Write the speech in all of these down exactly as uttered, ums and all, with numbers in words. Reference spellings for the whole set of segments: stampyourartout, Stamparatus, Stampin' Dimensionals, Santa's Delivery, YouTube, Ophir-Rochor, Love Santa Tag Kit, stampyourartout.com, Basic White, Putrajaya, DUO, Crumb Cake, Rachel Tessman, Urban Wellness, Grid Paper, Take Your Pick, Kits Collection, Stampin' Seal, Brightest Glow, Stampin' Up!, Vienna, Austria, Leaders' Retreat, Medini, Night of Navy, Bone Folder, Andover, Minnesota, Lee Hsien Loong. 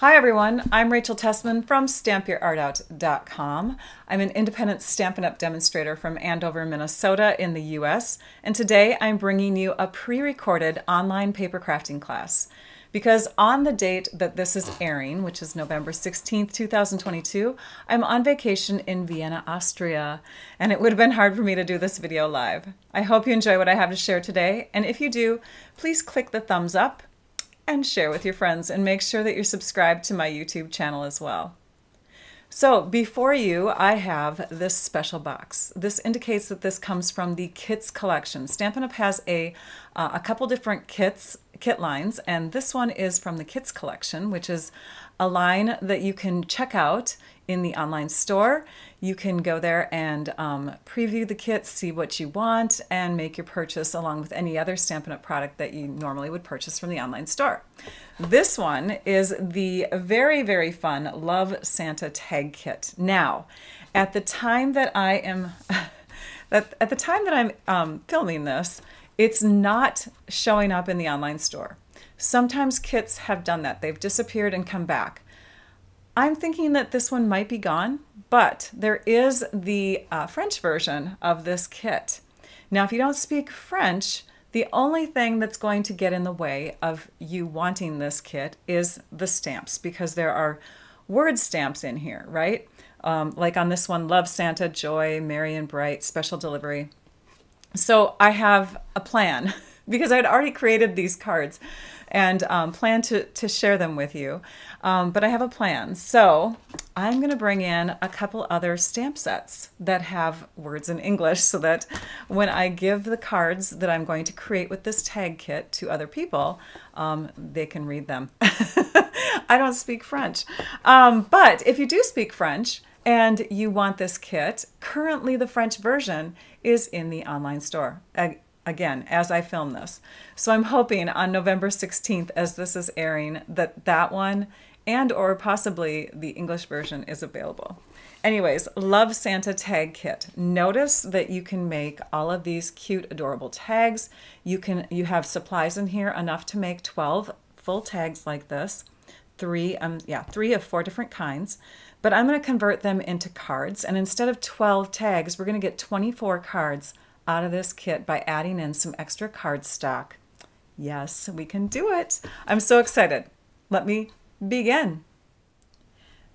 Hi everyone, I'm Rachel Tessman from stamp your art out dot com. I'm an independent Stampin' Up! Demonstrator from Andover, Minnesota in the U S, and today I'm bringing you a pre-recorded online paper crafting class. Because on the date that this is airing, which is November sixteenth two thousand twenty-two, I'm on vacation in Vienna, Austria, and it would have been hard for me to do this video live. I hope you enjoy what I have to share today, and if you do, please click the thumbs up and share with your friends, and make sure that you're subscribed to my YouTube channel as well. So before you, I have this special box. This indicates that this comes from the Kits Collection. Stampin' Up! Has a, uh, a couple different kits, kit lines, and this one is from the Kits Collection, which is a line that you can check out in the online store. You can go there and um, preview the kits, see what you want, and make your purchase along with any other Stampin' Up! Product that you normally would purchase from the online store. This one is the very, very fun Love Santa Tag Kit. Now, at the time that I am, at, at the time that I'm um, filming this, it's not showing up in the online store. Sometimes kits have done that. They've disappeared and come back. I'm thinking that this one might be gone, but there is the uh, French version of this kit. Now, if you don't speak French, the only thing that's going to get in the way of you wanting this kit is the stamps, because there are word stamps in here, right? Um, like on this one, Love Santa, Joy, Merry and Bright, Special Delivery. So I have a plan because I'd already created these cards and um, plan to, to share them with you. Um, but I have a plan. So I'm going to bring in a couple other stamp sets that have words in English so that when I give the cards that I'm going to create with this tag kit to other people, um, they can read them. I don't speak French. Um, but if you do speak French and you want this kit, currently the French version is in the online store. I, Again, as I film this. So I'm hoping on November sixteenth, as this is airing, that that one and or possibly the English version is available. Anyways, Love Santa Tag Kit. Notice that you can make all of these cute, adorable tags. You can, you have supplies in here enough to make twelve full tags like this. Three, um, yeah, three of four different kinds. But I'm gonna convert them into cards. And instead of twelve tags, we're gonna get twenty-four cards out of this kit by adding in some extra cardstock. Yes, we can do it. I'm so excited. Let me begin.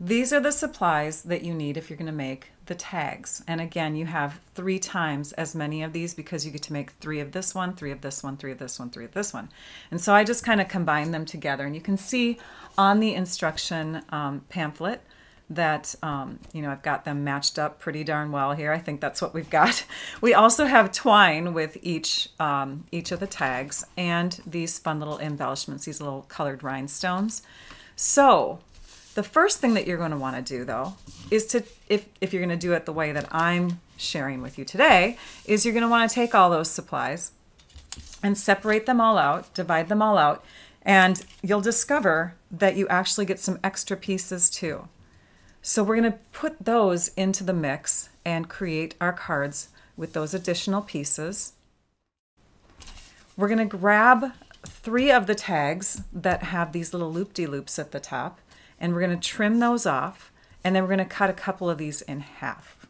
These are the supplies that you need if you're going to make the tags. And again, you have three times as many of these because you get to make three of this one, three of this one, three of this one, three of this one. And so I just kind of combine them together. And you can see on the instruction um, pamphlet that, um, you know, I've got them matched up pretty darn well here. I think that's what we've got. We also have twine with each, um, each of the tags and these fun little embellishments, these little colored rhinestones. So the first thing that you're going to want to do though is to, if, if you're going to do it the way that I'm sharing with you today, is you're going to want to take all those supplies and separate them all out, divide them all out, and you'll discover that you actually get some extra pieces too. So we're going to put those into the mix and create our cards with those additional pieces. We're going to grab three of the tags that have these little loop-de-loops at the top, and we're going to trim those off, and then we're going to cut a couple of these in half.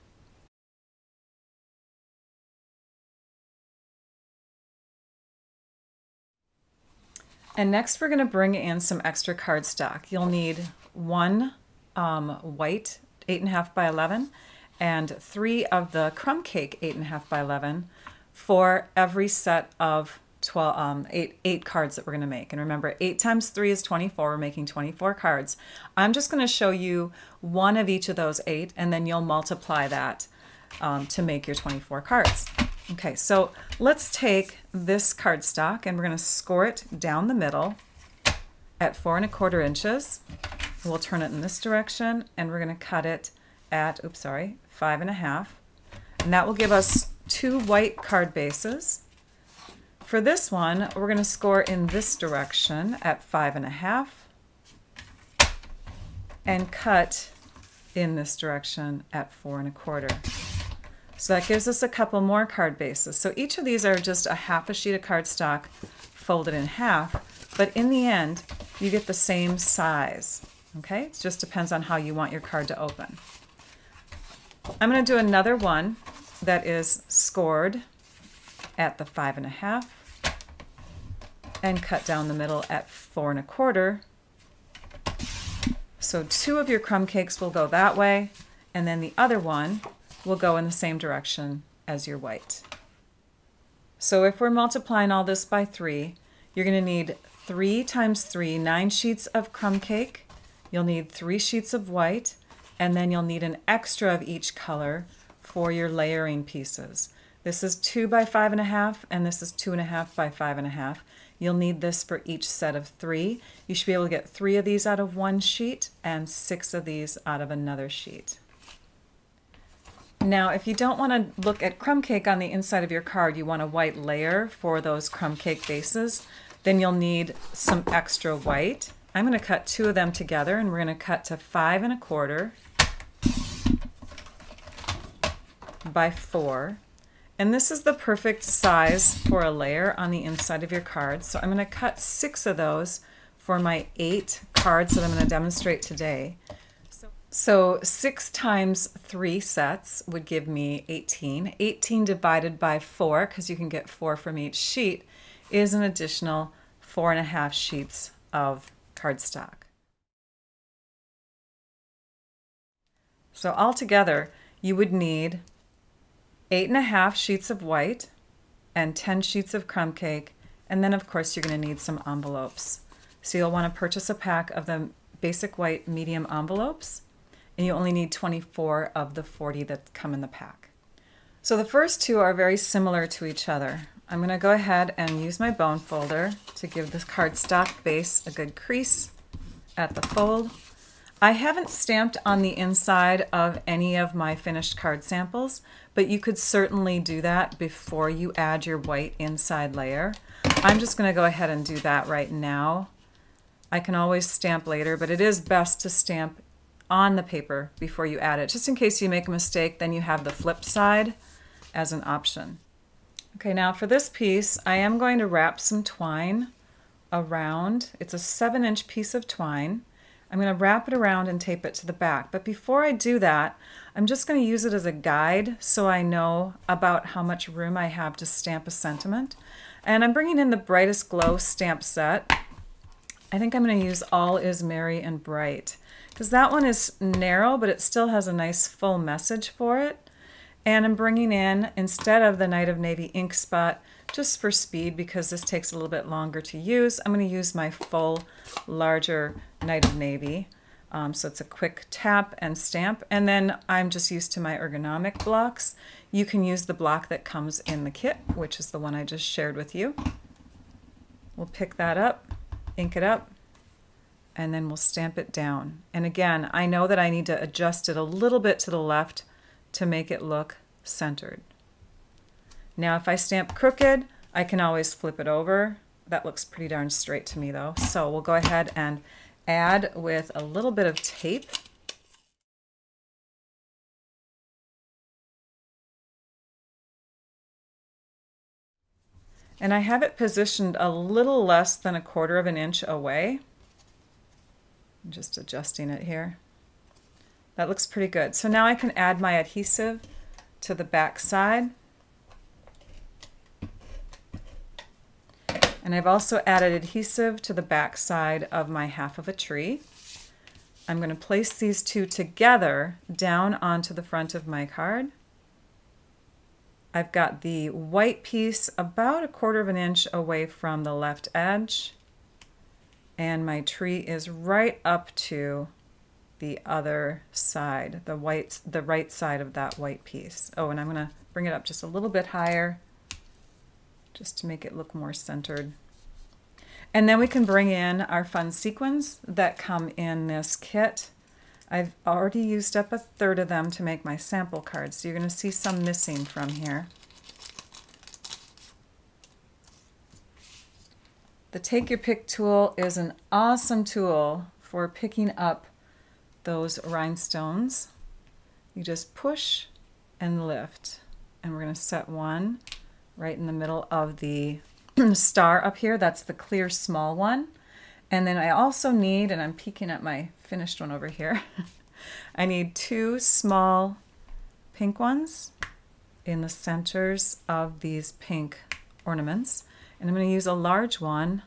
And next we're going to bring in some extra cardstock. You'll need one Um, white eight and a half by eleven and three of the Crumb Cake eight and a half by eleven for every set of twelve, um, eight, eight cards that we're going to make. And remember, eight times three is twenty-four. We're making twenty-four cards. I'm just going to show you one of each of those eight, and then you'll multiply that um, to make your twenty-four cards. Okay, so let's take this cardstock and we're going to score it down the middle at four and a quarter inches. We'll turn it in this direction, and we're going to cut it at, oops, sorry, five and a half. And that will give us two white card bases. For this one, we're going to score in this direction at five and a half, and cut in this direction at four and a quarter. So that gives us a couple more card bases. So each of these are just a half a sheet of cardstock folded in half, but in the end, you get the same size. Okay, it just depends on how you want your card to open. I'm going to do another one that is scored at the five and a half and cut down the middle at four and a quarter. So two of your crumb cakes will go that way, and then the other one will go in the same direction as your white. So if we're multiplying all this by three, you're going to need three times three, nine sheets of crumb cake. You'll need three sheets of white, and then you'll need an extra of each color for your layering pieces. This is two by five and a half, and this is two and a half by five and a half. You'll need this for each set of three. You should be able to get three of these out of one sheet and six of these out of another sheet. Now, if you don't want to look at crumb cake on the inside of your card, you want a white layer for those crumb cake bases, then you'll need some extra white. I'm going to cut two of them together, and we're going to cut to five and a quarter by four. And this is the perfect size for a layer on the inside of your card. So I'm going to cut six of those for my eight cards that I'm going to demonstrate today. So, so six times three sets would give me eighteen. eighteen divided by four, because you can get four from each sheet, is an additional four and a half sheets of cardstock. So altogether, you would need eight and a half sheets of white and ten sheets of crumb cake, and then of course you're going to need some envelopes. So you'll want to purchase a pack of the Basic White medium envelopes, and you only need twenty-four of the forty that come in the pack. So the first two are very similar to each other. I'm going to go ahead and use my bone folder to give this cardstock base a good crease at the fold. I haven't stamped on the inside of any of my finished card samples, but you could certainly do that before you add your white inside layer. I'm just going to go ahead and do that right now. I can always stamp later, but it is best to stamp on the paper before you add it, just in case you make a mistake, then you have the flip side as an option. Okay, now for this piece, I am going to wrap some twine around. It's a seven inch piece of twine. I'm going to wrap it around and tape it to the back. But before I do that, I'm just going to use it as a guide so I know about how much room I have to stamp a sentiment. And I'm bringing in the Brightest Glow stamp set. I think I'm going to use All Is Merry and Bright, because that one is narrow, but it still has a nice full message for it. And I'm bringing in, instead of the Night of Navy ink spot, just for speed, because this takes a little bit longer to use, I'm going to use my full, larger Night of Navy. Um, so it's a quick tap and stamp. And then I'm just used to my ergonomic blocks. You can use the block that comes in the kit, which is the one I just shared with you. We'll pick that up, ink it up, and then we'll stamp it down. And again, I know that I need to adjust it a little bit to the left to make it look centered. Now, if I stamp crooked, I can always flip it over. That looks pretty darn straight to me though. So we'll go ahead and add with a little bit of tape. And I have it positioned a little less than a quarter of an inch away. I'm just adjusting it here. That looks pretty good. So now I can add my adhesive to the back side. And I've also added adhesive to the back side of my half of a tree. I'm going to place these two together down onto the front of my card. I've got the white piece about a quarter of an inch away from the left edge, and my tree is right up to the other side, the white, the right side of that white piece. Oh, and I'm going to bring it up just a little bit higher, just to make it look more centered. And then we can bring in our fun sequins that come in this kit. I've already used up a third of them to make my sample cards, so you're going to see some missing from here. The Take Your Pick tool is an awesome tool for picking up those rhinestones. You just push and lift, and we're going to set one right in the middle of the star up here. That's the clear small one. And then I also need, and I'm peeking at my finished one over here, I need two small pink ones in the centers of these pink ornaments. And I'm going to use a large one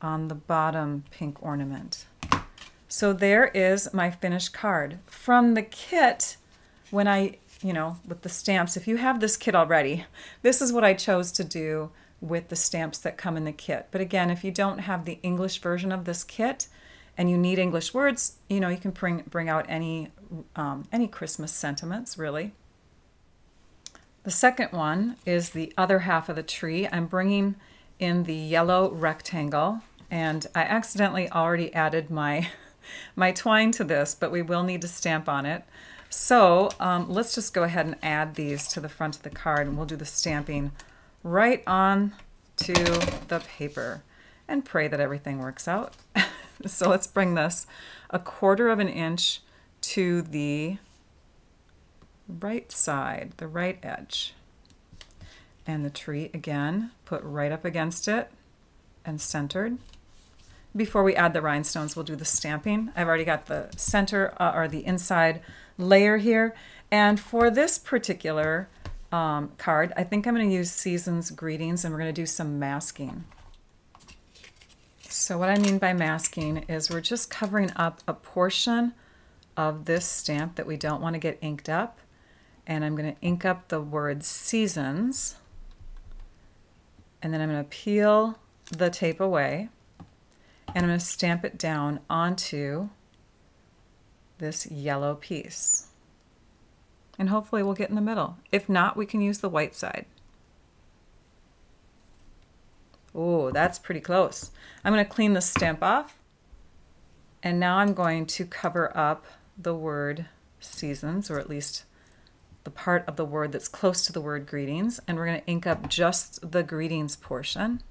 on the bottom pink ornament. So there is my finished card. From the kit, when I, you know, with the stamps, if you have this kit already, this is what I chose to do with the stamps that come in the kit. But again, if you don't have the English version of this kit and you need English words, you know, you can bring bring out any um, any Christmas sentiments, really. The second one is the other half of the tree. I'm bringing in the yellow rectangle, and I accidentally already added my my twine to this, but we will need to stamp on it. So um, let's just go ahead and add these to the front of the card, and we'll do the stamping right on to the paper and pray that everything works out. So let's bring this a quarter of an inch to the right side, the right edge. And the tree, again, put right up against it and centered. Before we add the rhinestones, we'll do the stamping. I've already got the center uh, or the inside layer here. And for this particular Um, card, I think I'm going to use Season's Greetings, and we're going to do some masking. So what I mean by masking is we're just covering up a portion of this stamp that we don't want to get inked up, and I'm going to ink up the word Seasons, and then I'm going to peel the tape away, and I'm going to stamp it down onto this yellow piece. And hopefully we'll get in the middle. If not, we can use the white side. Oh, that's pretty close. I'm going to clean the stamp off. And now I'm going to cover up the word Seasons, or at least the part of the word that's close to the word Greetings. And we're going to ink up just the Greetings portion.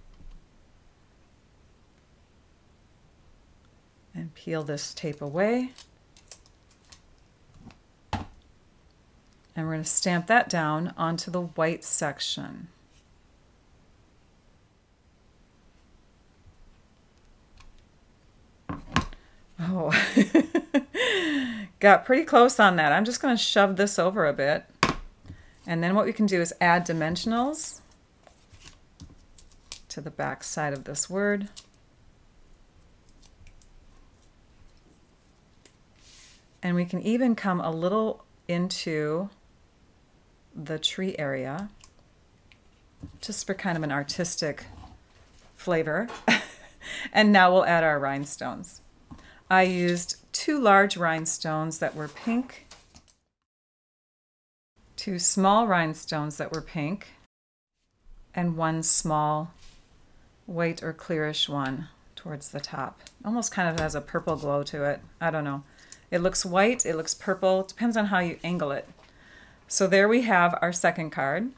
And peel this tape away. And we're going to stamp that down onto the white section. Oh, got pretty close on that. I'm just going to shove this over a bit. And then what we can do is add dimensionals to the back side of this word. And we can even come a little into the tree area, just for kind of an artistic flavor. And now we'll add our rhinestones. I used two large rhinestones that were pink, two small rhinestones that were pink, and one small white or clearish one towards the top. Almost kind of has a purple glow to it. I don't know. It looks white, it looks purple, depends on how you angle it. So there we have our second card,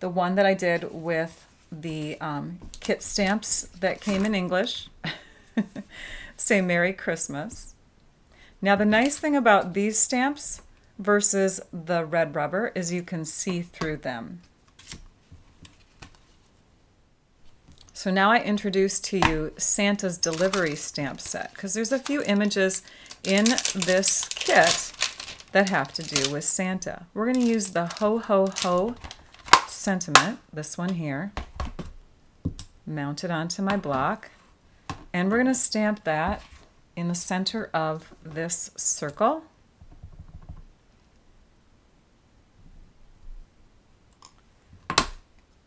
the one that I did with the um, kit stamps that came in English. Say Merry Christmas. Now the nice thing about these stamps versus the red rubber is you can see through them. So now I introduce to you Santa's Delivery stamp set, because there's a few images in this kit that have to do with Santa. We're going to use the ho ho ho sentiment, this one here, mount it onto my block, and we're going to stamp that in the center of this circle.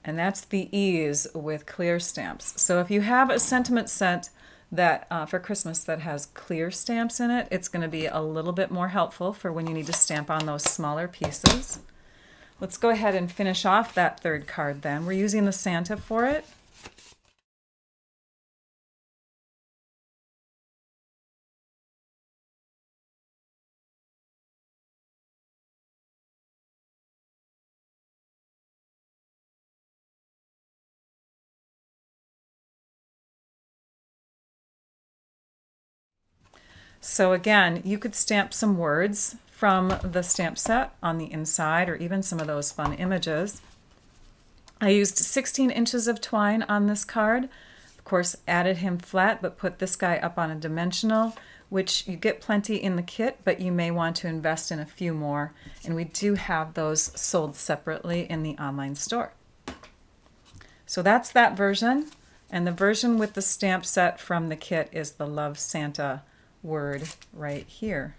And that's the ease with clear stamps. So if you have a sentiment set that uh, for Christmas that has clear stamps in it, it's going to be a little bit more helpful for when you need to stamp on those smaller pieces. Let's go ahead and finish off that third card then. We're using the Santa for it. So again, you could stamp some words from the stamp set on the inside, or even some of those fun images. I used sixteen inches of twine on this card. course, added him flat, but put this guy up on a dimensional, which you get plenty in the kit, but you may want to invest in a few more. And we do have those sold separately in the online store. So that's that version. And the version with the stamp set from the kit is the Love Santa word right here.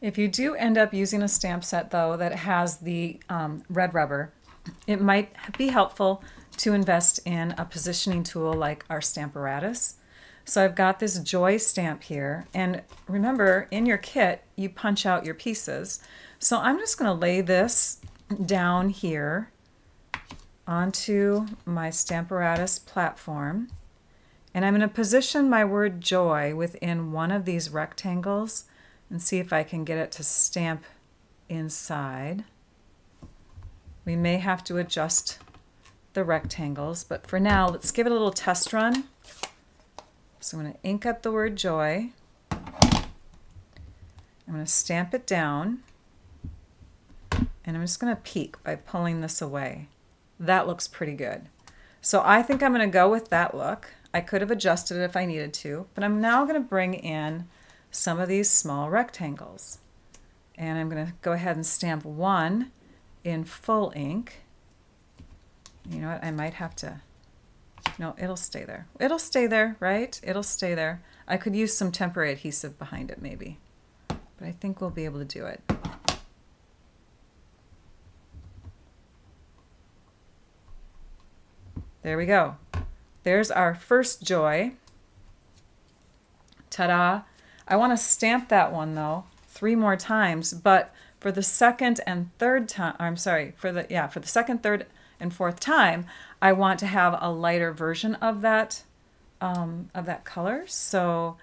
If you do end up using a stamp set, though, that has the um, red rubber, it might be helpful to invest in a positioning tool like our Stamparatus. So I've got this Joy stamp here, and remember, in your kit, you punch out your pieces. So I'm just going to lay this down here onto my Stamparatus platform, and I'm going to position my word Joy within one of these rectangles and see if I can get it to stamp inside. We may have to adjust the rectangles, but for now, let's give it a little test run. So I'm going to ink up the word Joy. I'm going to stamp it down, and I'm just going to peek by pulling this away. That looks pretty good. So I think I'm going to go with that look. I could have adjusted it if I needed to, but I'm now going to bring in some of these small rectangles. And I'm going to go ahead and stamp one in full ink. You know what? I might have to... No, it'll stay there. It'll stay there, right? It'll stay there. I could use some temporary adhesive behind it maybe, but I think we'll be able to do it. There we go. There's our first Joy. Ta-da! I want to stamp that one though three more times, but for the second and third time, I'm sorry, for the, yeah, for the second, third, and fourth time, I want to have a lighter version of that um, of that color. So,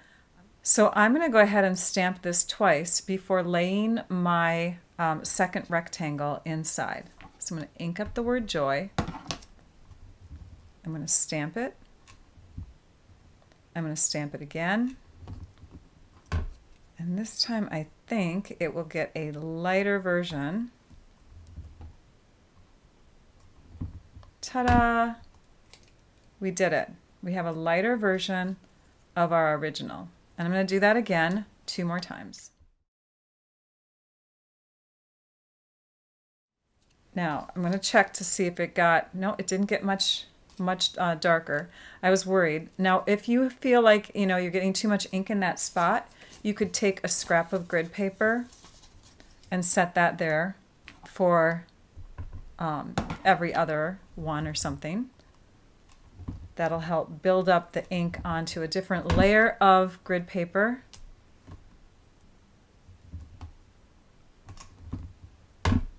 so I'm going to go ahead and stamp this twice before laying my um, second rectangle inside. So I'm going to ink up the word Joy. I'm going to stamp it. I'm going to stamp it again. And this time I think it will get a lighter version. Ta-da! We did it. We have a lighter version of our original. And I'm going to do that again two more times. Now I'm going to check to see if it got, no, it didn't get much, much uh, darker. I was worried. Now if you feel like, you know, you're getting too much ink in that spot, you could take a scrap of grid paper and set that there for um, every other one or something. That'll help build up the ink onto a different layer of grid paper.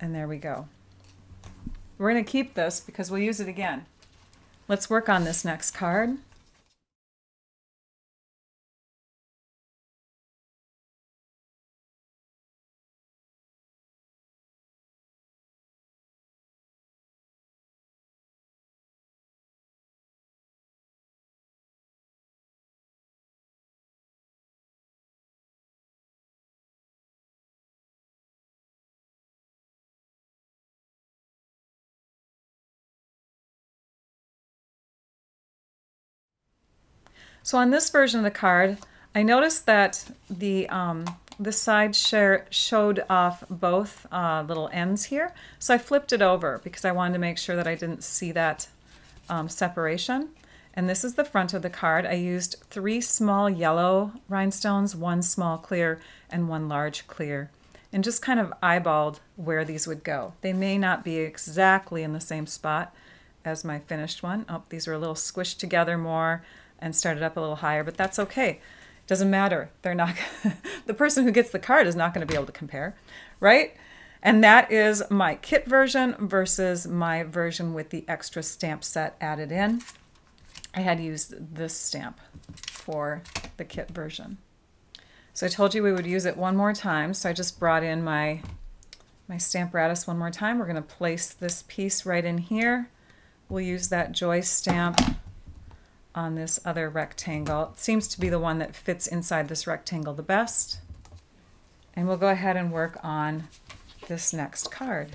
And there we go. We're going to keep this because we'll use it again. Let's work on this next card. So on this version of the card, I noticed that the, um, the side share showed off both uh, little ends here. So I flipped it over because I wanted to make sure that I didn't see that um, separation. And this is the front of the card. I used three small yellow rhinestones, one small clear, and one large clear. And just kind of eyeballed where these would go. They may not be exactly in the same spot as my finished one. Oh, these are a little squished together more and started up a little higher, but that's okay. Doesn't matter. They're not the person who gets the card is not going to be able to compare, right? And that is my kit version versus my version with the extra stamp set added in. I had used this stamp for the kit version. So I told you we would use it one more time, so I just brought in my my Stamparatus one more time. We're going to place this piece right in here. We'll use that Joy stamp on this other rectangle. It seems to be the one that fits inside this rectangle the best. And we'll go ahead and work on this next card.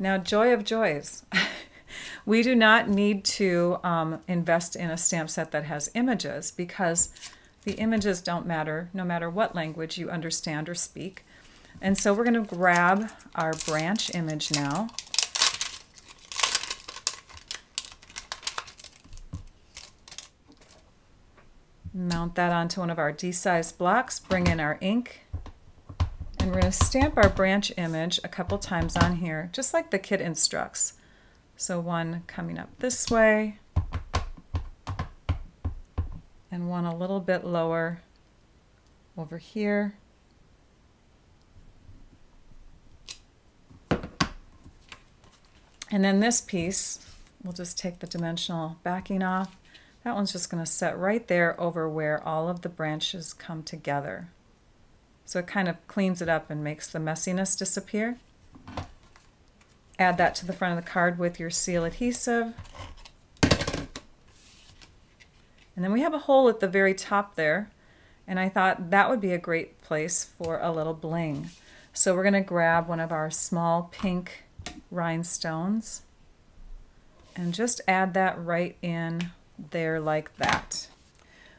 Now, joy of joys. We do not need to um, invest in a stamp set that has images, because the images don't matter, no matter what language you understand or speak. And so we're going to grab our branch image now. Mount that onto one of our D-sized blocks, bring in our ink, and we're going to stamp our branch image a couple times on here, just like the kit instructs. So one coming up this way, and one a little bit lower over here. And then this piece, we'll just take the dimensional backing off. That one's just going to set right there over where all of the branches come together. So it kind of cleans it up and makes the messiness disappear. Add that to the front of the card with your seal adhesive. And then we have a hole at the very top there, and I thought that would be a great place for a little bling. So we're going to grab one of our small pink rhinestones and just add that right in there like that.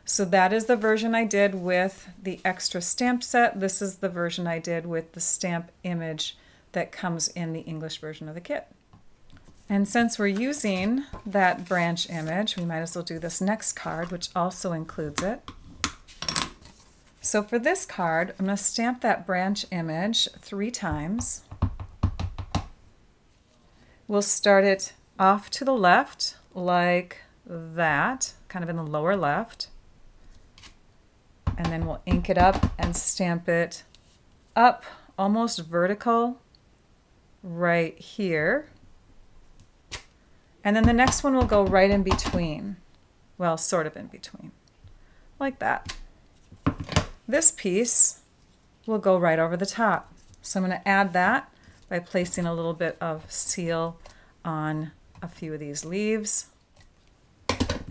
So that is the version I did with the extra stamp set. This is the version I did with the stamp image that comes in the English version of the kit. And since we're using that branch image, we might as well do this next card, which also includes it. So for this card, I'm going to stamp that branch image three times. We'll start it off to the left like that, kind of in the lower left, and then we'll ink it up and stamp it up almost vertical right here. And then the next one will go right in between, well, sort of in between, like that. This piece will go right over the top. So I'm going to add that by placing a little bit of seal on a few of these leaves.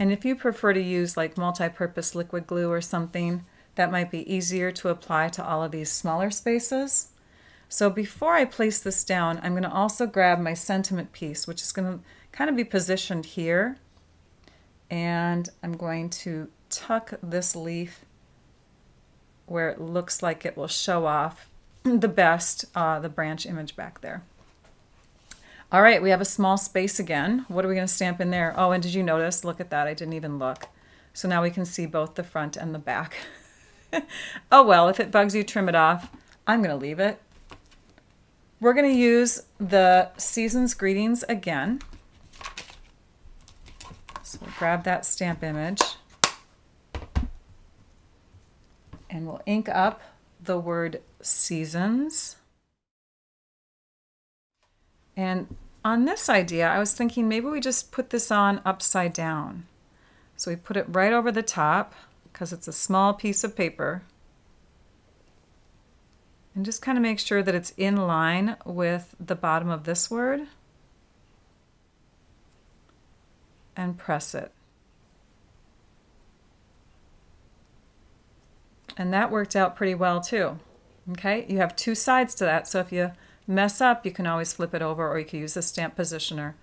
And if you prefer to use like multi-purpose liquid glue or something, that might be easier to apply to all of these smaller spaces. So before I place this down, I'm going to also grab my sentiment piece, which is going to kind of be positioned here. And I'm going to tuck this leaf where it looks like it will show off the best, uh, the branch image back there. All right, we have a small space again. What are we going to stamp in there? Oh, and did you notice? Look at that. I didn't even look. So now we can see both the front and the back. Oh, well, if it bugs you, trim it off. I'm going to leave it. We're going to use the Season's Greetings again. So we'll grab that stamp image, and we'll ink up the word Seasons. And on this idea, I was thinking maybe we just put this on upside down. So we put it right over the top, because it's a small piece of paper, and just kind of make sure that it's in line with the bottom of this word, and press it. And that worked out pretty well too. Okay, you have two sides to that, so if you mess up, you can always flip it over, or you could use a stamp positioner.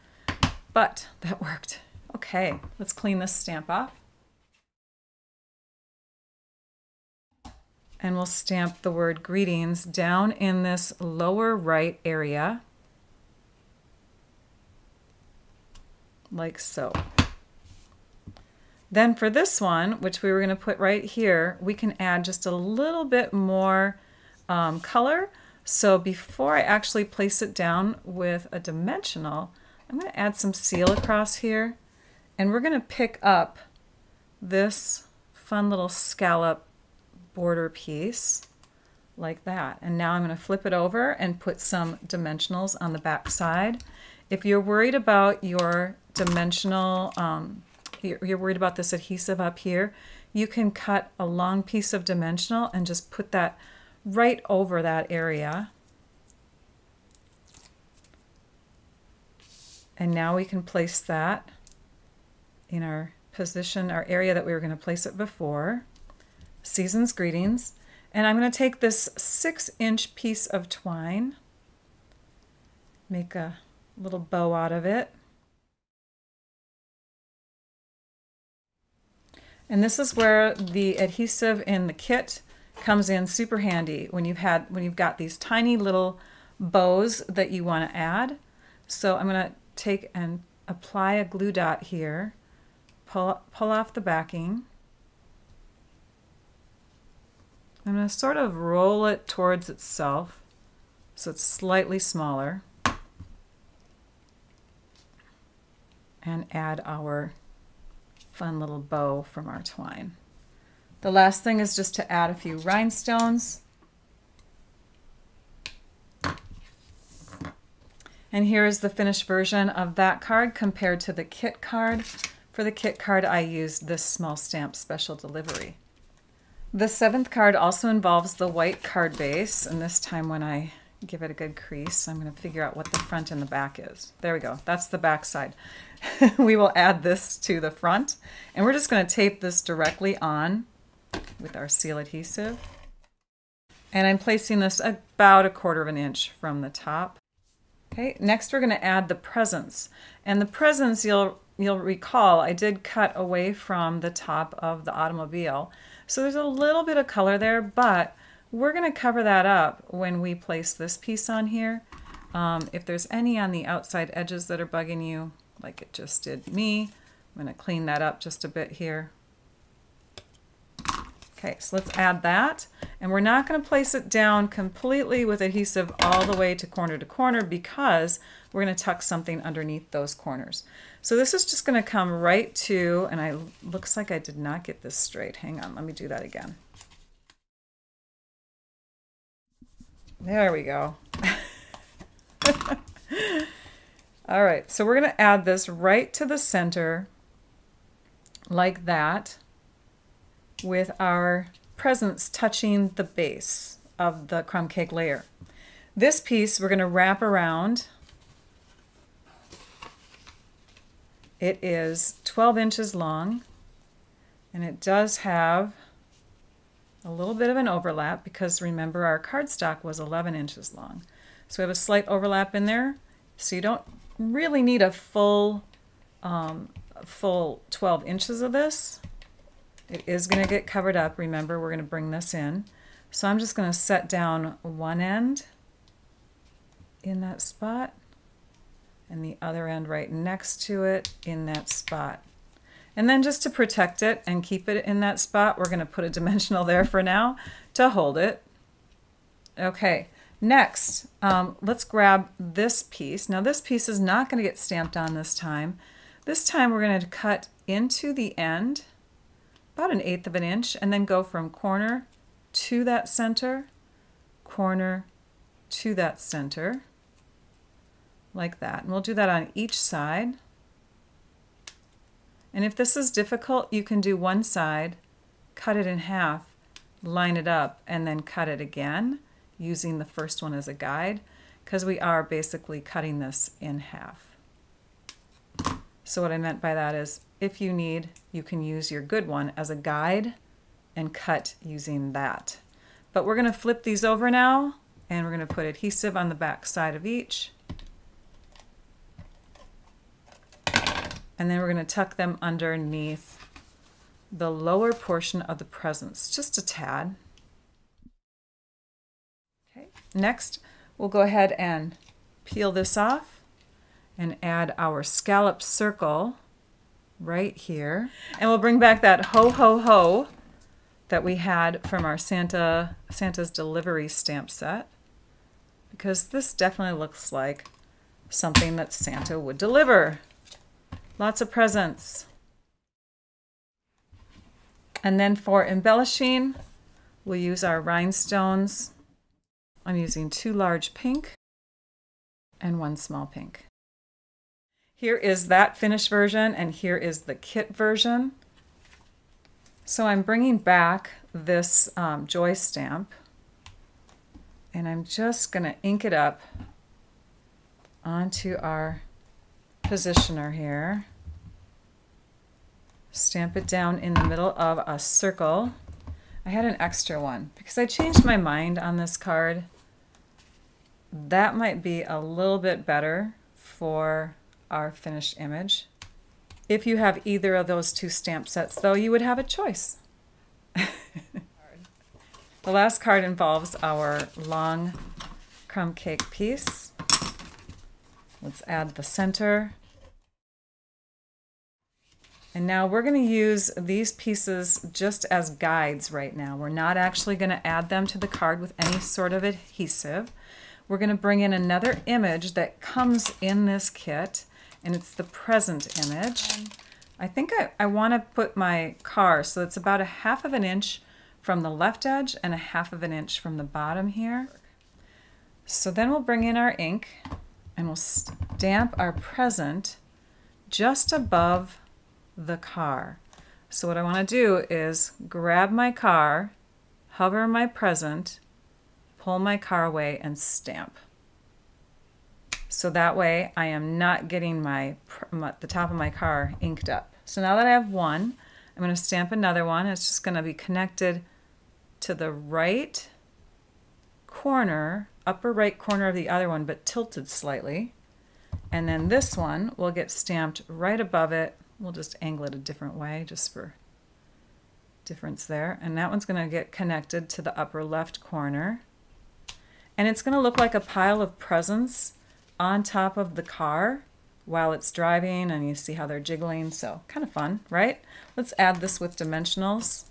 But that worked. Okay, let's clean this stamp off. And we'll stamp the word greetings down in this lower right area, like so. Then for this one, which we were going to put right here, we can add just a little bit more um, color. So before I actually place it down with a dimensional, I'm going to add some seal across here, and we're going to pick up this fun little scallop border piece like that. And now I'm going to flip it over and put some dimensionals on the back side. If you're worried about your dimensional, um, you're worried about this adhesive up here, you can cut a long piece of dimensional and just put that right over that area. And now we can place that in our position, our area that we were going to place it before. Season's Greetings. And I'm going to take this six inch piece of twine, make a little bow out of it. And this is where the adhesive in the kit comes in super handy when you've had when you've got these tiny little bows that you want to add. So I'm going to take and apply a glue dot here, pull, pull off the backing. I'm going to sort of roll it towards itself so it's slightly smaller, and add our fun little bow from our twine. The last thing is just to add a few rhinestones. And here is the finished version of that card compared to the kit card. For the kit card, I used this small stamp special delivery. The seventh card also involves the white card base, and this time when I give it a good crease, I'm going to figure out what the front and the back is. There we go. That's the back side. We will add this to the front, and we're just going to tape this directly on with our seal adhesive. And I'm placing this about a quarter of an inch from the top. Okay, next we're going to add the presents. And the presents, you'll you'll recall, I did cut away from the top of the automobile. So there's a little bit of color there, but we're going to cover that up when we place this piece on here. Um, if there's any on the outside edges that are bugging you, like it just did me, I'm going to clean that up just a bit here. Okay, so let's add that, and we're not going to place it down completely with adhesive all the way to corner to corner because we're going to tuck something underneath those corners. So this is just going to come right to, and I looks like I did not get this straight. Hang on, let me do that again. There we go. All right, so we're going to add this right to the center like that, with our presents touching the base of the crumb cake layer. This piece we're going to wrap around. It is twelve inches long, and it does have a little bit of an overlap because remember our cardstock was eleven inches long. So we have a slight overlap in there, so you don't really need a full, um, full twelve inches of this. It is going to get covered up. Remember, we're going to bring this in. So I'm just going to set down one end in that spot and the other end right next to it in that spot. And then just to protect it and keep it in that spot, we're going to put a dimensional there for now to hold it. Okay, next, um, let's grab this piece. Now this piece is not going to get stamped on this time. This time we're going to cut into the end about an eighth of an inch, and then go from corner to that center, corner to that center, like that. And we'll do that on each side. And if this is difficult, you can do one side, cut it in half, line it up, and then cut it again using the first one as a guide, because we are basically cutting this in half. So what I meant by that is, if you need, you can use your good one as a guide and cut using that. But we're going to flip these over now, and we're going to put adhesive on the back side of each. And then we're going to tuck them underneath the lower portion of the presents, just a tad. Okay. Next, we'll go ahead and peel this off and add our scallop circle right here. And we'll bring back that ho ho ho that we had from our Santa Santa's Delivery stamp set, because this definitely looks like something that Santa would deliver. Lots of presents. And then for embellishing, we'll use our rhinestones. I'm using two large pink and one small pink. Here is that finished version, and here is the kit version. So I'm bringing back this um, joy stamp, and I'm just going to ink it up onto our positioner here. Stamp it down in the middle of a circle. I had an extra one because I changed my mind on this card. That might be a little bit better for our finished image. If you have either of those two stamp sets, though, you would have a choice. The last card involves our long crumb cake piece. Let's add the center. And now we're going to use these pieces just as guides right now. We're not actually going to add them to the card with any sort of adhesive. We're going to bring in another image that comes in this kit, and it's the present image. I think I, I want to put my car, so it's about a half of an inch from the left edge and a half of an inch from the bottom here. So then we'll bring in our ink and we'll stamp our present just above the car. So what I want to do is grab my car, hover my present, pull my car away, and stamp. So that way I am not getting my, my the top of my car inked up. So now that I have one, I'm going to stamp another one. It's just going to be connected to the right corner, upper right corner of the other one, but tilted slightly. And then this one will get stamped right above it. We'll just angle it a different way just for difference there. And that one's going to get connected to the upper left corner. And it's going to look like a pile of presents on top of the car while it's driving, and you see how they're jiggling, so kind of fun, right? Let's add this with dimensionals.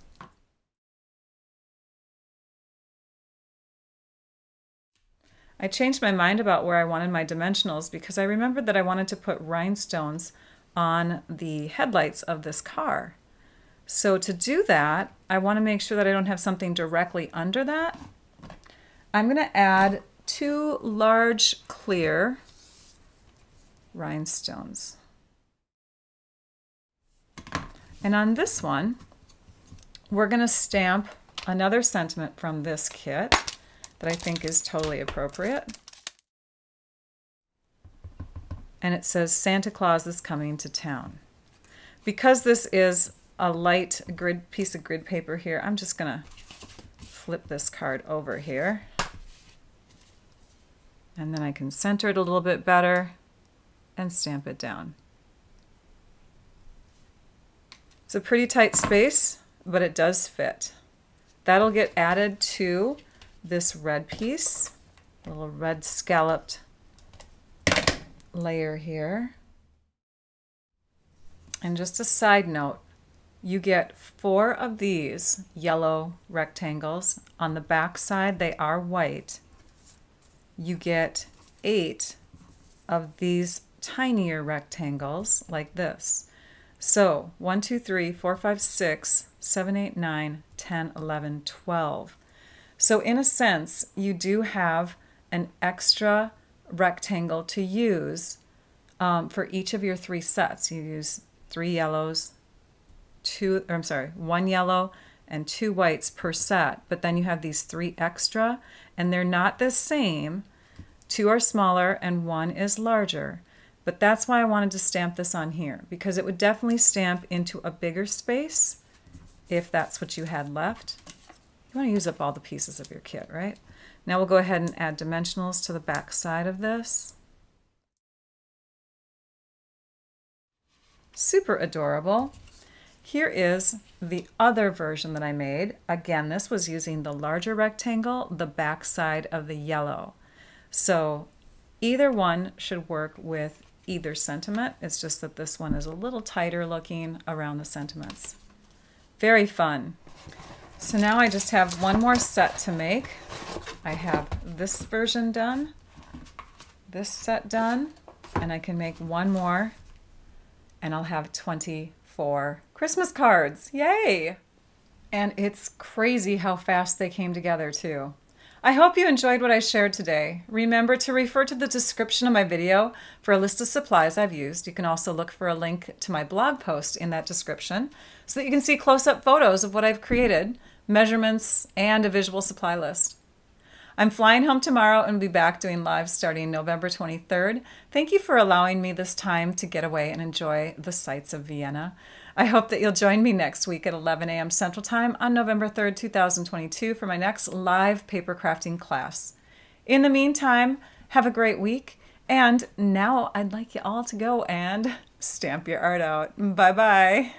I changed my mind about where I wanted my dimensionals because I remembered that I wanted to put rhinestones on the headlights of this car. So to do that, I want to make sure that I don't have something directly under that. I'm going to add two large clear rhinestones. And on this one, we're going to stamp another sentiment from this kit that I think is totally appropriate. And it says, "Santa Claus is coming to town." Because this is a light grid piece of grid paper here, I'm just going to flip this card over here. And then I can center it a little bit better and stamp it down. It's a pretty tight space, but it does fit. That'll get added to this red piece, a little red scalloped layer here. And just a side note, you get four of these yellow rectangles. On the back side, they are white. You get eight of these tinier rectangles like this. So one, two, three, four, five, six, seven, eight, nine, ten, eleven, twelve. So in a sense, you do have an extra rectangle to use um, for each of your three sets. You use three yellows, two, or I'm sorry, one yellow and two whites per set, but then you have these three extra, and they're not the same. Two are smaller and one is larger, but that's why I wanted to stamp this on here, because it would definitely stamp into a bigger space if that's what you had left. You want to use up all the pieces of your kit, right? Now we'll go ahead and add dimensionals to the back side of this. Super adorable. Here is the other version that I made. Again, this was using the larger rectangle, the back side of the yellow. So either one should work with either sentiment. It's just that this one is a little tighter looking around the sentiments. Very fun. So now I just have one more set to make. I have this version done, this set done, and I can make one more, and I'll have twenty-four Christmas cards. Yay! And it's crazy how fast they came together too. I hope you enjoyed what I shared today. Remember to refer to the description of my video for a list of supplies I've used. You can also look for a link to my blog post in that description so that you can see close-up photos of what I've created, measurements, and a visual supply list. I'm flying home tomorrow and will be back doing live starting November twenty-third. Thank you for allowing me this time to get away and enjoy the sights of Vienna. I hope that you'll join me next week at eleven A M Central Time on November third, two thousand twenty-two for my next live paper crafting class. In the meantime, have a great week, And now I'd like you all to go and stamp your art out. Bye-bye.